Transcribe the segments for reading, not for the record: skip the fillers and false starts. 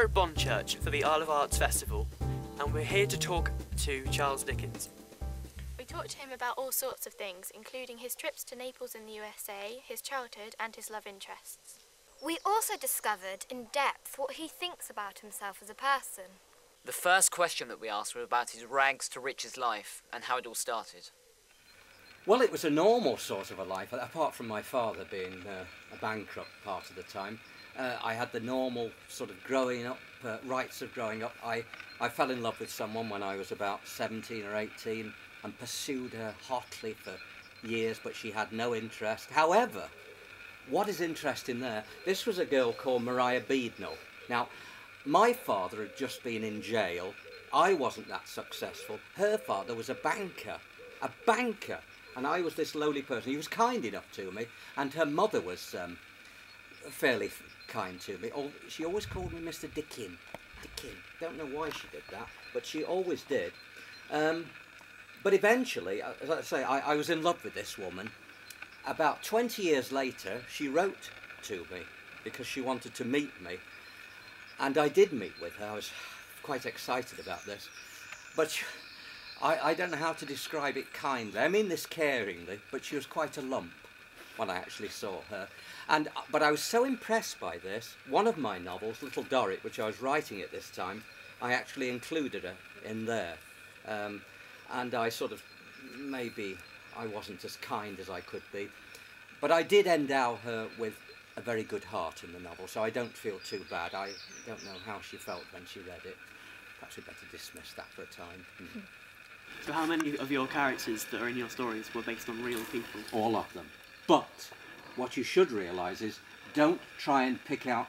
We're at Bonchurch for the Isle of Arts Festival, and we're here to talk to Charles Dickens. We talked to him about all sorts of things, including his trips to Naples in the USA, his childhood and his love interests. We also discovered in depth what he thinks about himself as a person. The first question that we asked was about his rags to riches life and how it all started. Well, it was a normal sort of a life, apart from my father being a bankrupt part of the time. I had the normal sort of growing up, rights of growing up. I fell in love with someone when I was about 17 or 18 and pursued her hotly for years, but she had no interest. However, what is interesting there, this was a girl called Maria Beadnell. Now, my father had just been in jail. I wasn't that successful. Her father was a banker, and I was this lowly person. He was kind enough to me, and her mother was fairly kind to me. She always called me Mr. Dickin. Dickin. Don't know why she did that, but she always did. But eventually, as I say, I was in love with this woman. About 20 years later, she wrote to me because she wanted to meet me. And I did meet with her. I was quite excited about this. But she, I don't know how to describe it kindly. I mean this caringly, but she was quite a lump when I actually saw her. But I was so impressed by this, one of my novels, Little Dorrit, which I was writing at this time, I actually included her in there. And I sort of, maybe I wasn't as kind as I could be, but I did endow her with a very good heart in the novel, so I don't feel too bad. I don't know how she felt when she read it. Perhaps we'd better dismiss that for a time. Mm. So how many of your characters that are in your stories were based on real people? All of them. But what you should realise is don't try and pick out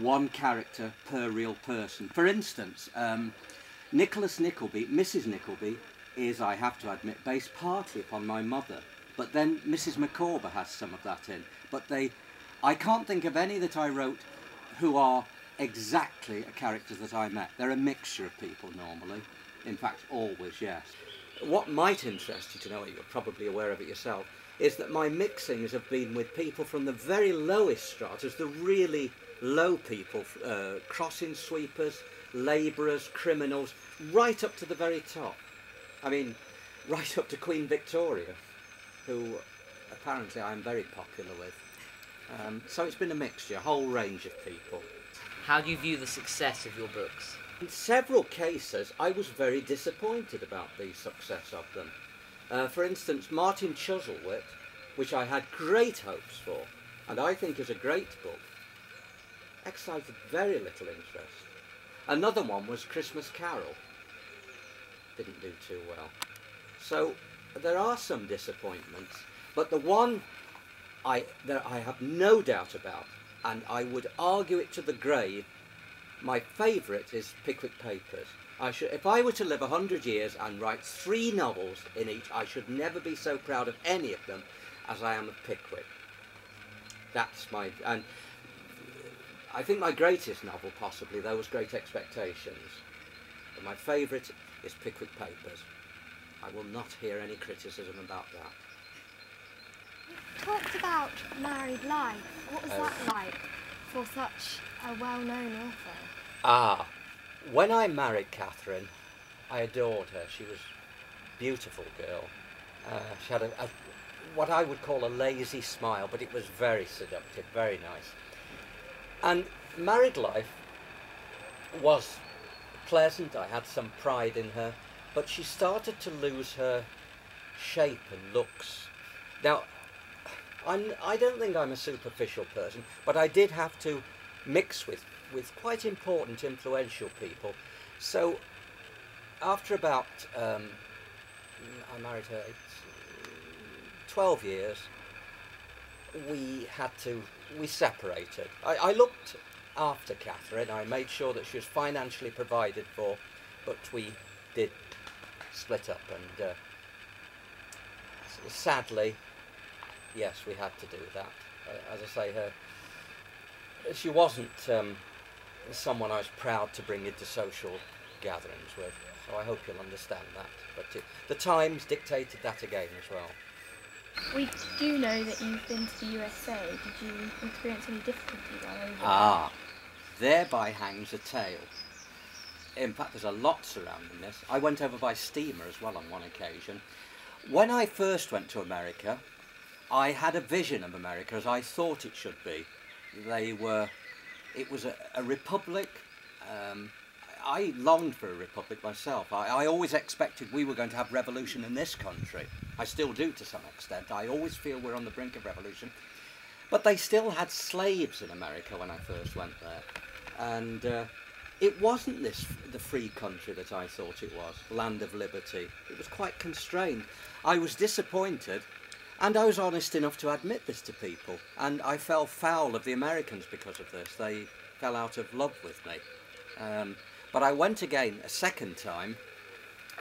one character per real person. For instance, Nicholas Nickleby, Mrs Nickleby, is, I have to admit, based partly upon my mother. But then Mrs Micawber has some of that in. But I can't think of any that I wrote who are exactly a character that I met. They're a mixture of people normally. In fact, always, yes. What might interest you to know, you're probably aware of it yourself, is that my mixings have been with people from the very lowest stratas, the really low people, crossing sweepers, labourers, criminals, right up to the very top. I mean, right up to Queen Victoria, who apparently I'm very popular with. So it's been a mixture, a whole range of people. How do you view the success of your books? In several cases, I was very disappointed about the success of them. For instance, Martin Chuzzlewit, which I had great hopes for, and I think is a great book, excited very little interest. Another one was Christmas Carol. Didn't do too well. So there are some disappointments, but the one that I have no doubt about, and I would argue it to the grave, my favourite is Pickwick Papers. If I were to live 100 years and write 3 novels in each, I should never be so proud of any of them as I am of Pickwick. That's my... and I think my greatest novel, possibly, though, was Great Expectations. But my favourite is Pickwick Papers. I will not hear any criticism about that. You talked about married life. What was that like for such a well-known author? Ah, when I married Catherine, I adored her. She was a beautiful girl. She had what I would call a lazy smile, but it was very seductive, very nice. And married life was pleasant. I had some pride in her, but she started to lose her shape and looks. Now, I don't think I'm a superficial person, but I did have to mix with quite important, influential people. So after about, I married her 12 years, we separated. I looked after Catherine. I made sure that she was financially provided for, but we did split up, and sadly, yes, we had to do that. As I say, she wasn't someone I was proud to bring into social gatherings with, so I hope you'll understand that. But the times dictated that again as well. We do know that you've been to the USA. Did you experience any difficulty while over there? Ah, Thereby hangs a tale. In fact, there's a lot surrounding this. I went over by steamer as well on one occasion. When I first went to America, I had a vision of America as I thought it should be. It was a republic. I longed for a republic myself. I always expected we were going to have revolution in this country. I still do to some extent. I always feel we're on the brink of revolution. But they still had slaves in America when I first went there. And it wasn't the free country that I thought it was, land of liberty. It was quite constrained. I was disappointed, and I was honest enough to admit this to people. And I fell foul of the Americans because of this. They fell out of love with me. But I went again a second time,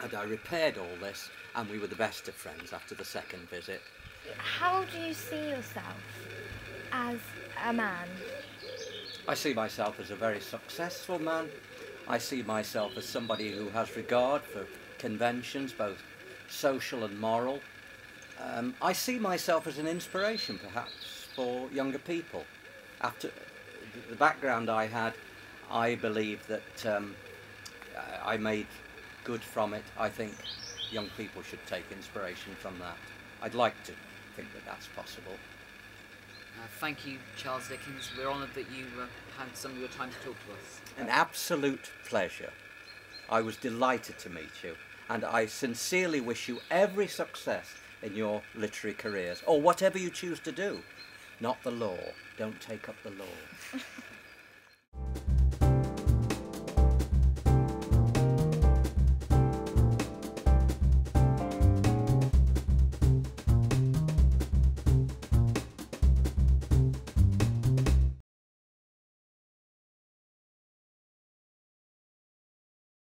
and I repaired all this, and we were the best of friends after the second visit. How do you see yourself as a man? I see myself as a very successful man. I see myself as somebody who has regard for conventions, both social and moral. I see myself as an inspiration, perhaps, for younger people. After the background I had, I believe that I made good from it. I think young people should take inspiration from that. I'd like to think that that's possible. Thank you, Charles Dickens. We're honoured that you had some of your time to talk to us. An absolute pleasure. I was delighted to meet you, and I sincerely wish you every success in your literary careers, or whatever you choose to do. Not the law. Don't take up the law.